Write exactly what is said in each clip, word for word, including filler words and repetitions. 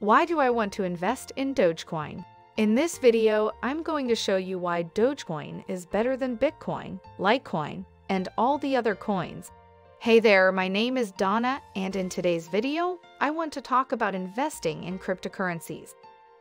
Why do I want to invest in Dogecoin? In this video, I'm going to show you why Dogecoin is better than Bitcoin, Litecoin, and all the other coins. Hey there, my name is Donna, and in today's video, I want to talk about investing in cryptocurrencies.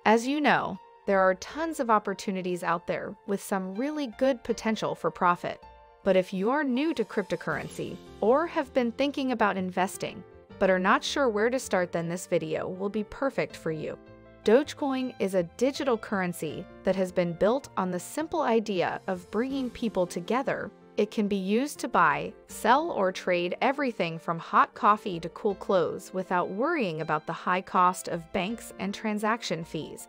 As you know, there are tons of opportunities out there with some really good potential for profit. But if you're new to cryptocurrency or have been thinking about investing but are not sure where to start, then this video will be perfect for you. Dogecoin is a digital currency that has been built on the simple idea of bringing people together. It can be used to buy, sell, or trade everything from hot coffee to cool clothes without worrying about the high cost of banks and transaction fees.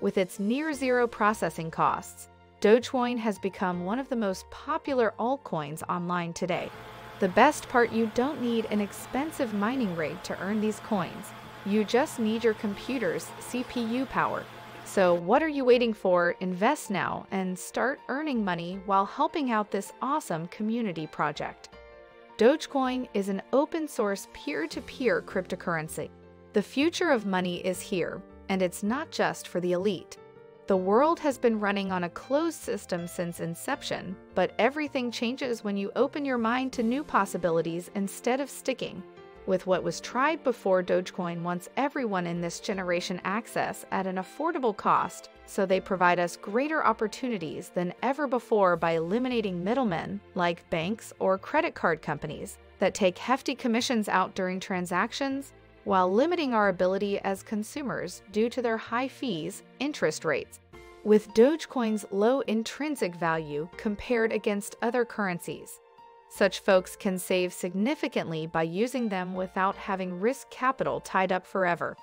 With its near-zero processing costs, Dogecoin has become one of the most popular altcoins online today. The best part, you don't need an expensive mining rig to earn these coins. You just need your computer's C P U power. So what are you waiting for? Invest now and start earning money while helping out this awesome community project. Dogecoin is an open-source peer-to-peer cryptocurrency. The future of money is here, and it's not just for the elite. The world has been running on a closed system since inception, but everything changes when you open your mind to new possibilities instead of sticking with what was tried before. Dogecoin wants everyone in this generation access at an affordable cost, so they provide us greater opportunities than ever before by eliminating middlemen like banks or credit card companies that take hefty commissions out during transactions, while limiting our ability as consumers due to their high fees, interest rates. With Dogecoin's low intrinsic value compared against other currencies, such folks can save significantly by using them without having risk capital tied up forever.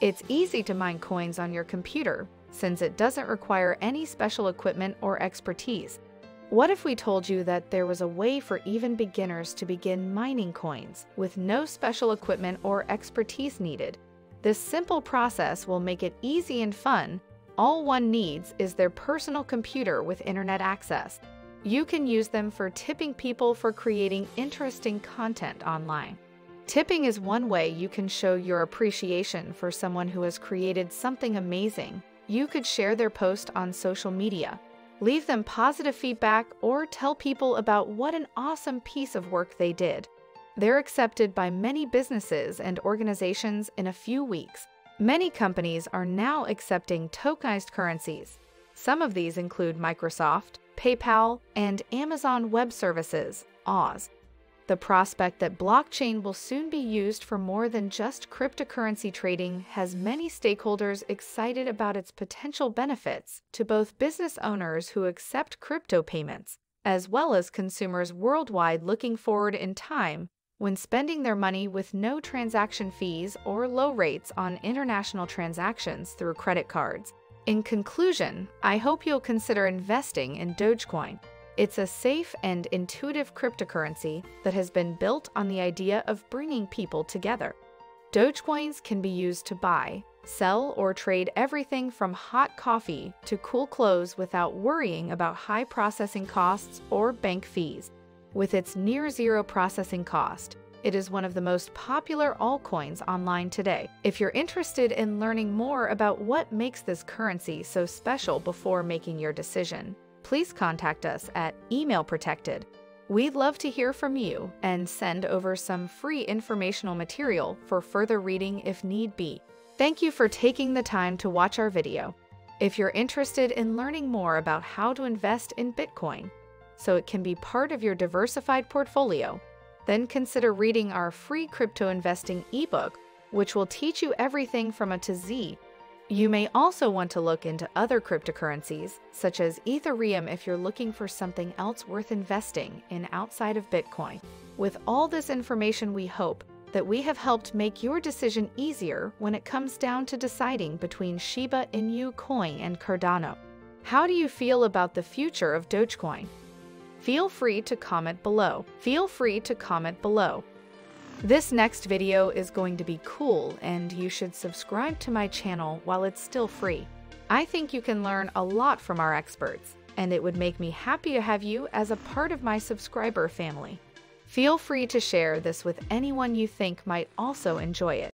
It's easy to mine coins on your computer since it doesn't require any special equipment or expertise. What if we told you that there was a way for even beginners to begin mining coins with no special equipment or expertise needed? This simple process will make it easy and fun. All one needs is their personal computer with internet access. You can use them for tipping people for creating interesting content online. Tipping is one way you can show your appreciation for someone who has created something amazing. You could share their post on social media, leave them positive feedback, or tell people about what an awesome piece of work they did. They're accepted by many businesses and organizations in a few weeks. Many companies are now accepting tokenized currencies. Some of these include Microsoft, PayPal, and Amazon Web Services, A W S. The prospect that blockchain will soon be used for more than just cryptocurrency trading has many stakeholders excited about its potential benefits to both business owners who accept crypto payments, as well as consumers worldwide looking forward in time when spending their money with no transaction fees or low rates on international transactions through credit cards. In conclusion, I hope you'll consider investing in Dogecoin. It's a safe and intuitive cryptocurrency that has been built on the idea of bringing people together. Dogecoins can be used to buy, sell, or trade everything from hot coffee to cool clothes without worrying about high processing costs or bank fees. With its near-zero processing cost, it is one of the most popular altcoins online today. If you're interested in learning more about what makes this currency so special before making your decision, please contact us at email protected. We'd love to hear from you and send over some free informational material for further reading if need be. Thank you for taking the time to watch our video. If you're interested in learning more about how to invest in Bitcoin so it can be part of your diversified portfolio, then consider reading our free crypto investing ebook, which will teach you everything from A to Z. You may also want to look into other cryptocurrencies, such as Ethereum, if you're looking for something else worth investing in outside of Bitcoin. With all this information, we hope that we have helped make your decision easier when it comes down to deciding between Shiba Inu Coin and Cardano. How do you feel about the future of Dogecoin? Feel free to comment below. Feel free to comment below. This next video is going to be cool, and you should subscribe to my channel while it's still free. I think you can learn a lot from our experts, and it would make me happy to have you as a part of my subscriber family. Feel free to share this with anyone you think might also enjoy it.